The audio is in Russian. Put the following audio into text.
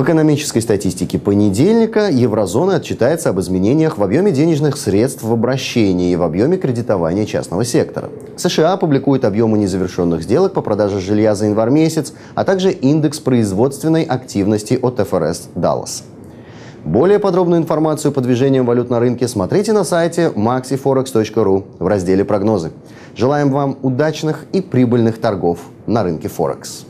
В экономической статистике понедельника еврозона отчитается об изменениях в объеме денежных средств в обращении и в объеме кредитования частного сектора. США публикуют объемы незавершенных сделок по продаже жилья за январь месяц, а также индекс производственной активности от ФРС Даллас. Более подробную информацию по движениям валют на рынке смотрите на сайте maxiforex.ru в разделе «Прогнозы». Желаем вам удачных и прибыльных торгов на рынке Форекс.